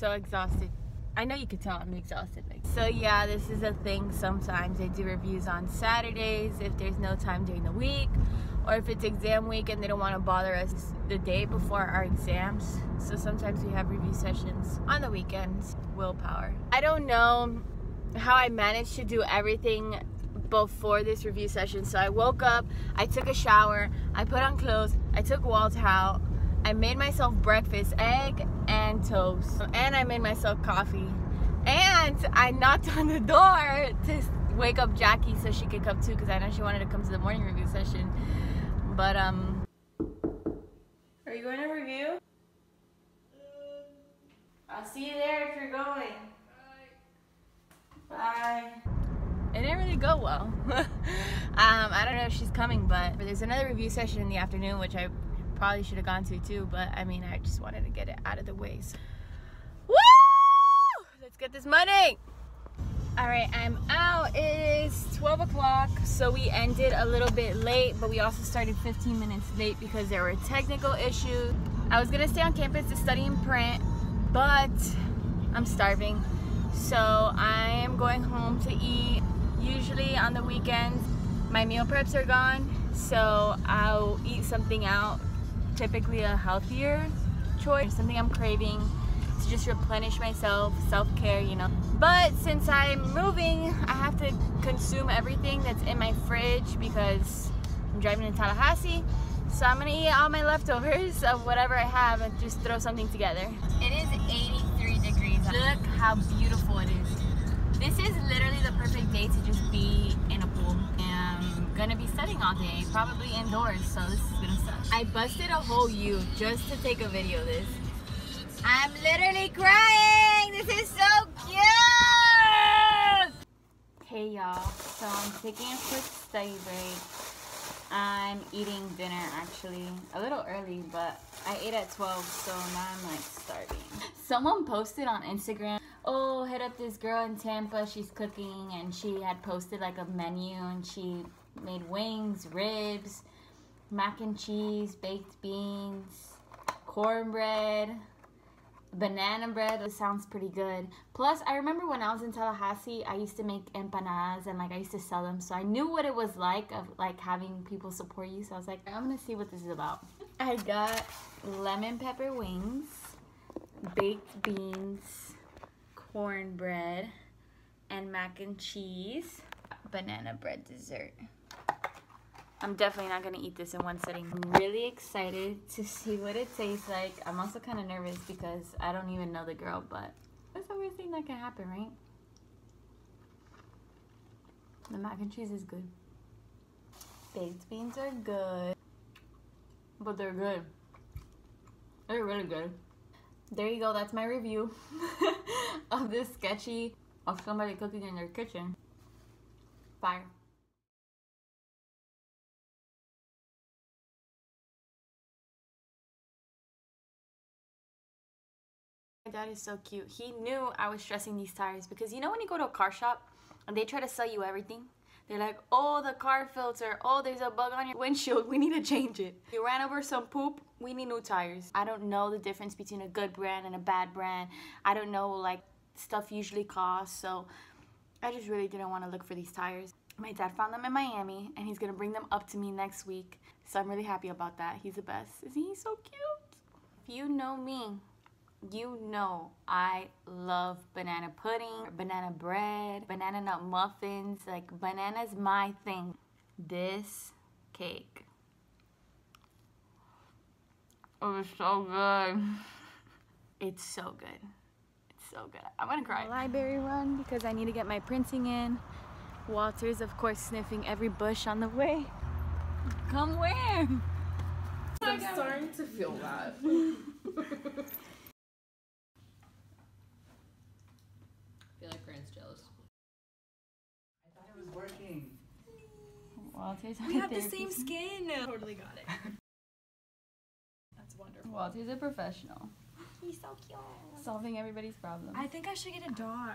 so exhausted. I know you can tell I'm exhausted. So yeah, this is a thing sometimes. I do reviews on Saturdays if there's no time during the week, or if it's exam week and they don't want to bother us the day before our exams. So sometimes we have review sessions on the weekends. Willpower. I don't know how I managed to do everything before this review session. So I woke up, I took a shower, I put on clothes, I took Walt out, I made myself breakfast, egg and toast, and I made myself coffee, and I knocked on the door to wake up Jackie so she could come too, because I know she wanted to come to the morning review session. But are you going to review? I'll see you there if you're going. Bye. Bye. It didn't really go well. I don't know if she's coming, but there's another review session in the afternoon, which I probably should have gone to too, but I mean, I just wanted to get it out of the way. So. Woo! Let's get this money! Alright, I'm out. It is 12 o'clock, so we ended a little bit late, but we also started 15 minutes late because there were technical issues. I was gonna stay on campus to study and print, but I'm starving, so I am going home to eat. Usually on the weekends, my meal preps are gone, so I'll eat something out. Typically a healthier choice, something I'm craving to just replenish myself, self-care, you know. But since I'm moving, I have to consume everything that's in my fridge because I'm driving to Tallahassee. So I'm gonna eat all my leftovers of whatever I have and just throw something together. It is 83 degrees. Look how beautiful it is. This is literally the perfect day to just be in a pool. Gonna be studying all day, probably indoors, so this is gonna suck. I busted a whole U just to take a video of this. I'm literally crying! This is so cute! Hey y'all, so I'm taking a quick study break. I'm eating dinner actually, a little early, but I ate at 12, so now I'm like starving. Someone posted on Instagram, oh, hit up this girl in Tampa, she's cooking, and she had posted like a menu, and she made wings, ribs, mac and cheese, baked beans, cornbread, banana bread. It sounds pretty good. Plus, I remember when I was in Tallahassee, I used to make empanadas and like I used to sell them. So I knew what it was like of like having people support you. So I was like, I'm gonna see what this is about. I got lemon pepper wings, baked beans, cornbread, and mac and cheese, banana bread dessert. I'm definitely not gonna eat this in one sitting. I'm really excited to see what it tastes like. I'm also kind of nervous because I don't even know the girl, but that's the worst thing that can happen, right? The mac and cheese is good. Baked beans are good, but they're good. They're really good. There you go, that's my review of this sketchy of somebody cooking in their kitchen. Fire. My dad is so cute. He knew I was stressing these tires because you know when you go to a car shop and they try to sell you everything? They're like, oh, the car filter, oh, there's a bug on your windshield, we need to change it. You ran over some poop, we need new tires. I don't know the difference between a good brand and a bad brand. I don't know like stuff usually costs, so I just really didn't want to look for these tires. My dad found them in Miami, and he's going to bring them up to me next week. So I'm really happy about that. He's the best. Isn't he so cute? If you know me, you know I love banana pudding, banana bread, banana nut muffins. Like, banana's my thing. This cake. It was so good. It's so good. So good. I'm gonna cry. Library run because I need to get my printing in. Walter's of course sniffing every bush on the way. Come where? I'm starting to feel that. I feel like Grant's jealous. I thought it was working. Walter's we have the same skin. Totally got it. That's wonderful. Walter's a professional. He's so cute. Solving everybody's problems. I think I should get a dog.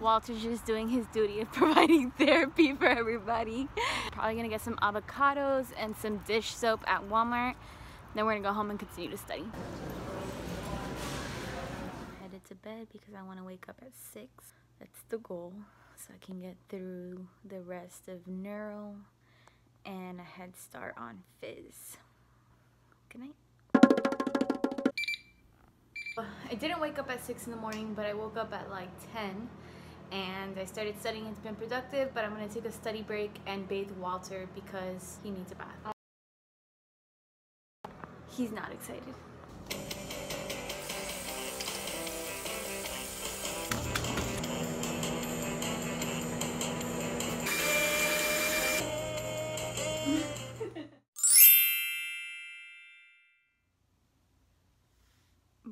Walter's just doing his duty of providing therapy for everybody. Probably gonna get some avocados and some dish soap at Walmart. Then we're gonna go home and continue to study. to bed because I want to wake up at 6. That's the goal, so I can get through the rest of Neuro and a head start on Phys. Good night. I didn't wake up at 6 in the morning, but I woke up at like 10 and I started studying. It's been productive, but I'm going to take a study break and bathe Walter because he needs a bath. He's not excited.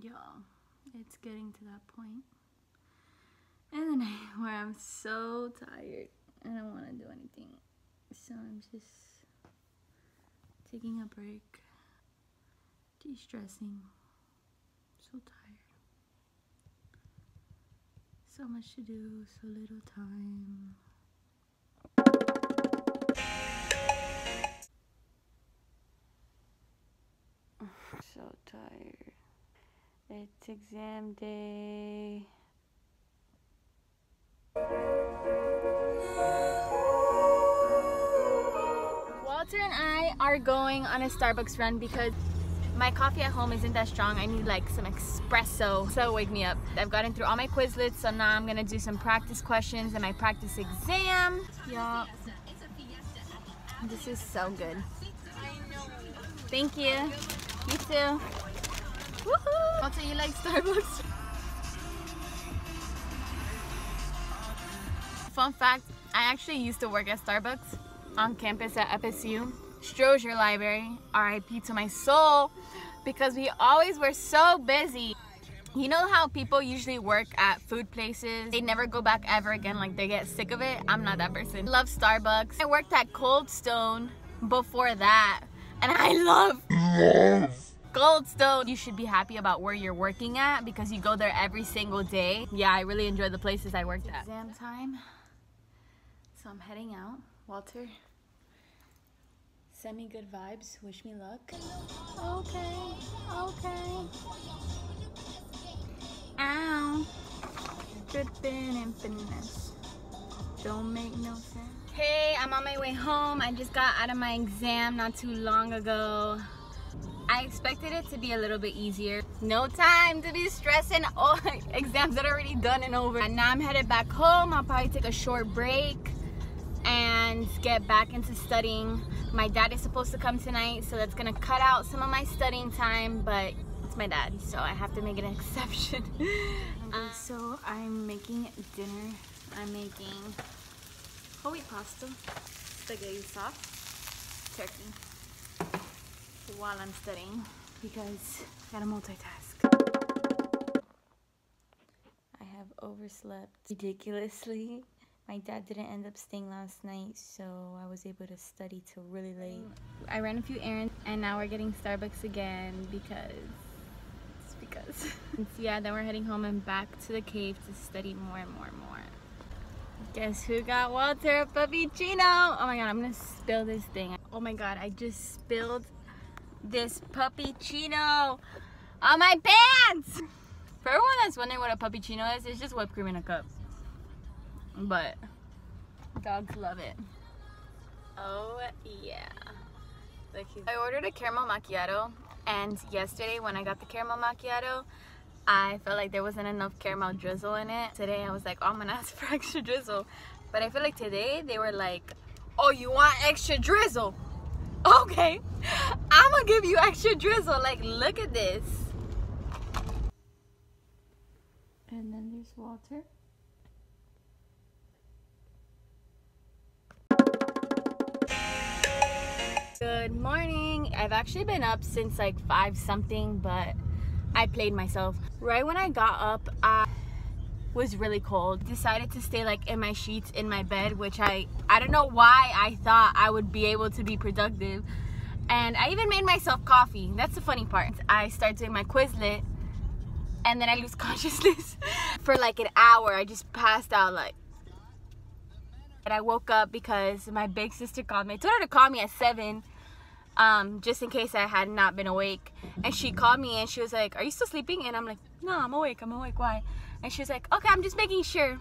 Y'all, it's getting to that point in the night where I'm so tired and I don't want to do anything. So I'm just taking a break, de-stressing. So tired. So much to do, so little time. So tired. It's exam day. Walter and I are going on a Starbucks run because my coffee at home isn't that strong. I need like some espresso so wake me up. I've gotten through all my Quizlets, so now I'm gonna do some practice questions and my practice exam. Y'all, this is so good. Thank you. You too. Woohoo! Walter, you like Starbucks? Fun fact, I actually used to work at Starbucks on campus at FSU. Strozier Library, RIP to my soul, because we always were so busy. You know how people usually work at food places? They never go back ever again, like they get sick of it. I'm not that person. Love Starbucks. I worked at Cold Stone before that, and I love Cold Stone. You should be happy about where you're working at because you go there every single day. Yeah, I really enjoy the places I worked at. Exam time, so I'm heading out. Walter, send me good vibes, wish me luck. Okay, okay. Ow. Dripping and finesse. Don't make no sense. Hey, I'm on my way home. I just got out of my exam not too long ago. I expected it to be a little bit easier. No time to be stressing. All exams that are already done and over. And now I'm headed back home. I'll probably take a short break and get back into studying. My dad is supposed to come tonight, so that's gonna cut out some of my studying time, but it's my dad, so I have to make an exception. So I'm making dinner. I'm making whole wheat pasta, spaghetti sauce, turkey, while I'm studying because I gotta multitask. I have overslept ridiculously. My dad didn't end up staying last night, so I was able to study till really late. I ran a few errands, and now we're getting Starbucks again because. Yeah, then we're heading home and back to the cave to study more. Guess who got Walter a puppuccino? Oh my god, I'm gonna spill this thing. Oh my god, I just spilled this puppuccino on my pants! For everyone that's wondering what a puppuccino is, it's just whipped cream in a cup. But dogs love it. Oh yeah. I ordered a caramel macchiato, and yesterday when I got the caramel macchiato, I felt like there wasn't enough caramel drizzle in it. Today I was like, oh, I'm gonna ask for extra drizzle. But I feel like today they were like, oh, you want extra drizzle? Okay, I'm gonna give you extra drizzle. Like, look at this. And then there's Walter. Good morning. I've actually been up since like 5 something, but I played myself. Right when I got up, I was really cold. Decided to stay like in my sheets in my bed, which I don't know why I thought I would be able to be productive. And I even made myself coffee. That's the funny part. I start doing my Quizlet and then I lose consciousness for like an hour. I just passed out like. And I woke up because my big sister called me. I told her to call me at 7. just in case I had not been awake. And she called me and she was like, "Are you still sleeping?" And I'm like, "No, I'm awake, why?" And she was like, "Okay, I'm just making sure."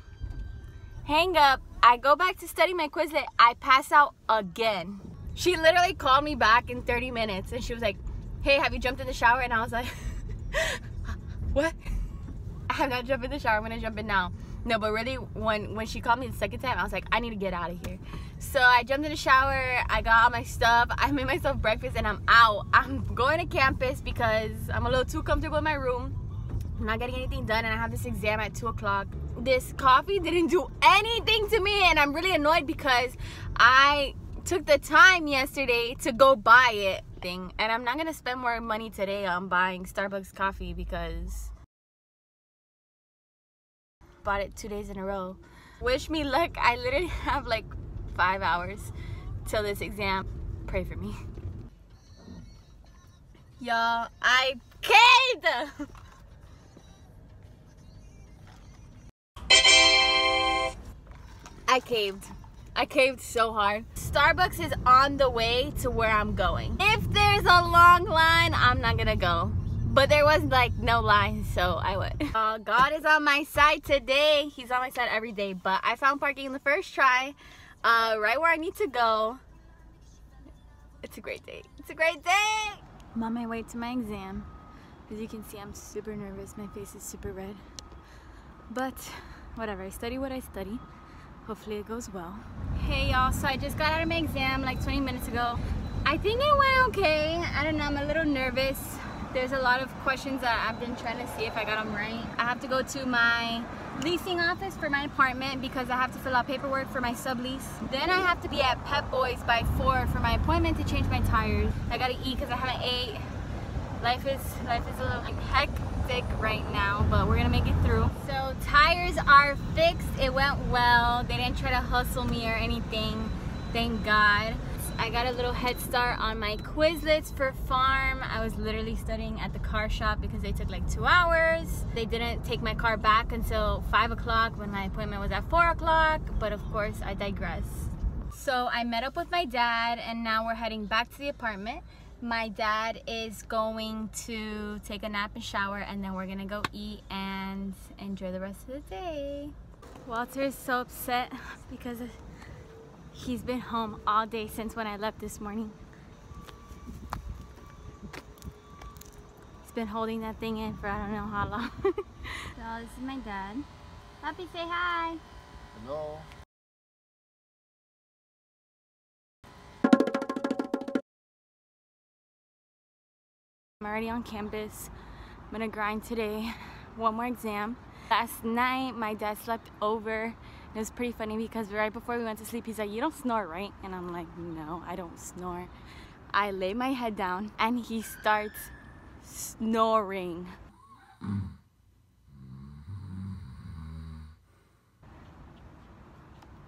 Hang up. I go back to study my Quizlet. I pass out again. She literally called me back in 30 minutes and she was like, "Hey, have you jumped in the shower?" And I was like, "What?" I have not jumped in the shower. I'm gonna jump in now. No, but really, when she called me the second time, I was like, I need to get out of here. So I jumped in the shower, I got all my stuff, I made myself breakfast, and I'm out. I'm going to campus because I'm a little too comfortable in my room. I'm not getting anything done, and I have this exam at 2 o'clock. This coffee didn't do anything to me, and I'm really annoyed because I took the time yesterday to go buy it. And I'm not gonna spend more money today on buying Starbucks coffee because bought it 2 days in a row. Wish me luck. I literally have like 5 hours till this exam. Pray for me. Y'all, I caved! I caved so hard. Starbucks is on the way to where I'm going. If there's a long line, I'm not gonna go. But there was like no line, so I went. God is on my side today. He's on my side every day, but I found parking the first try, right where I need to go. It's a great day. It's a great day. I'm on my way to my exam. As you can see, I'm super nervous. My face is super red. But whatever, I study what I study. Hopefully it goes well. Hey y'all, so I just got out of my exam like 20 minutes ago. I think it went okay. I don't know, I'm a little nervous. There's a lot of questions that I've been trying to see if I got them right. I have to go to my leasing office for my apartment because I have to fill out paperwork for my sublease. Then I have to be at Pep Boys by 4 for my appointment to change my tires. I gotta eat because I haven't ate. Life is a little hectic right now, but we're gonna make it through. So tires are fixed. It went well. They didn't try to hustle me or anything. Thank God. I got a little head start on my Quizlets for farm. I was literally studying at the car shop because they took like 2 hours. They didn't take my car back until 5 o'clock when my appointment was at 4 o'clock. But of course, I digress. So I met up with my dad and now we're heading back to the apartment. My dad is going to take a nap and shower, and then we're gonna go eat and enjoy the rest of the day. Walter is so upset because he's been home all day since when I left this morning. He's been holding that thing in for I don't know how long. So this is my dad. Papi, say hi. Hello. I'm already on campus. I'm gonna grind today. One more exam. Last night my dad slept over. It was pretty funny because right before we went to sleep he's like, "You don't snore, right?" And I'm like, "No, I don't snore." I lay my head down and he starts snoring.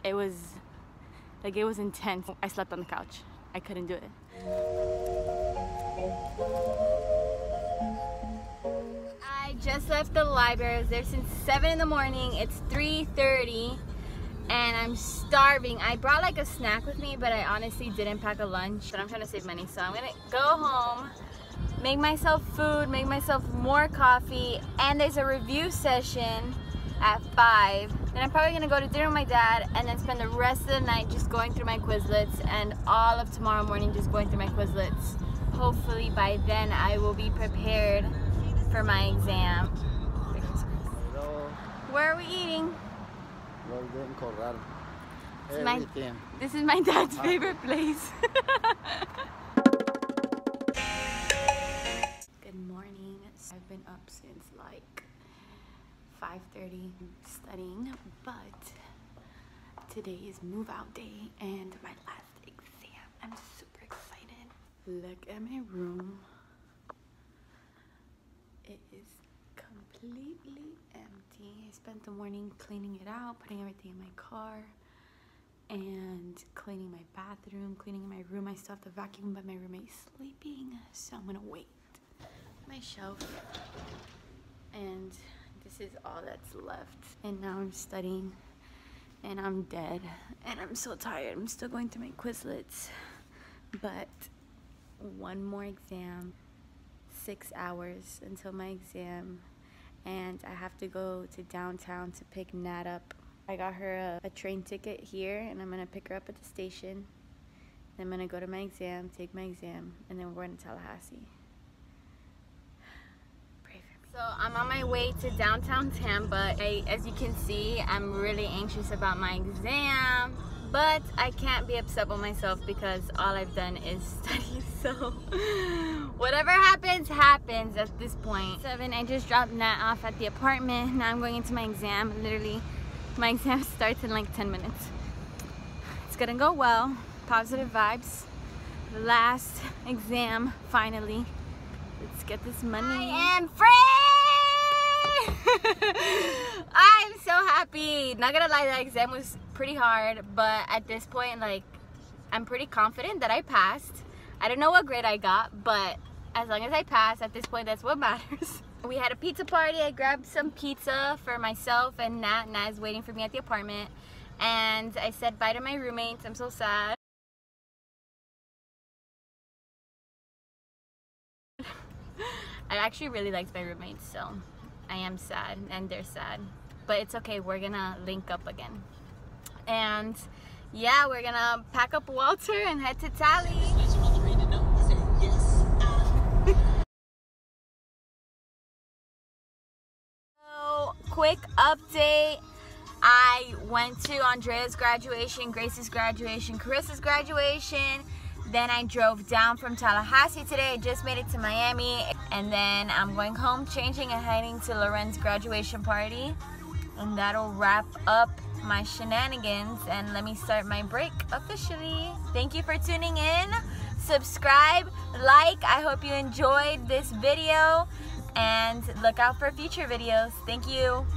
It was like, it was intense. I slept on the couch. I couldn't do it. Just left the library. I was there since 7 in the morning. It's 3:30 and I'm starving. I brought like a snack with me, but I honestly didn't pack a lunch. But I'm trying to save money, so I'm gonna go home, make myself food, make myself more coffee, and there's a review session at 5. Then I'm probably gonna go to dinner with my dad and then spend the rest of the night just going through my Quizlets, and all of tomorrow morning just going through my Quizlets. Hopefully by then I will be prepared for my exam. Hello. Where are we eating? This is my dad's favorite place. Good morning. So I've been up since like 5:30 studying, but today is move out day and my last exam. I'm super excited. Look at my room. It is completely empty. I spent the morning cleaning it out, putting everything in my car, and cleaning my bathroom, cleaning my room. I still have the vacuum, but my roommate's sleeping, so I'm gonna wait. My shelf, and this is all that's left. And now I'm studying, and I'm dead, and I'm so tired. I'm still going through my Quizlets, but one more exam, 6 hours until my exam, and I have to go to downtown to pick Nat up. I got her a train ticket here, and I'm gonna pick her up at the station. Then I'm gonna go to my exam, take my exam, and then we're going to Tallahassee. Pray for me. So I'm on my way to downtown Tampa. As you can see, I'm really anxious about my exam, but I can't be upset with myself because all I've done is study, so whatever happens, happens at this point. 7, I just dropped Nat off at the apartment. Now I'm going into my exam. Literally, my exam starts in like 10 minutes. It's gonna go well. Positive vibes. Last exam, finally. Let's get this money. I am free! I'm so happy. Not gonna lie, that exam was pretty hard, but at this point, like, I'm pretty confident that I passed. I don't know what grade I got, but as long as I pass, at this point, that's what matters. We had a pizza party. I grabbed some pizza for myself and Nat. Nat is waiting for me at the apartment. And I said bye to my roommates. I'm so sad. I actually really liked my roommates, so I am sad and they're sad, but it's okay, we're gonna link up again. And yeah, we're gonna pack up Walter and head to Tally. So quick update, I went to Andrea's graduation, Grace's graduation, Carissa's graduation. Then I drove down from Tallahassee today. I just made it to Miami. And then I'm going home, changing and heading to Loren's graduation party. And that'll wrap up my shenanigans and let me start my break officially. Thank you for tuning in. Subscribe, like. I hope you enjoyed this video. And look out for future videos. Thank you.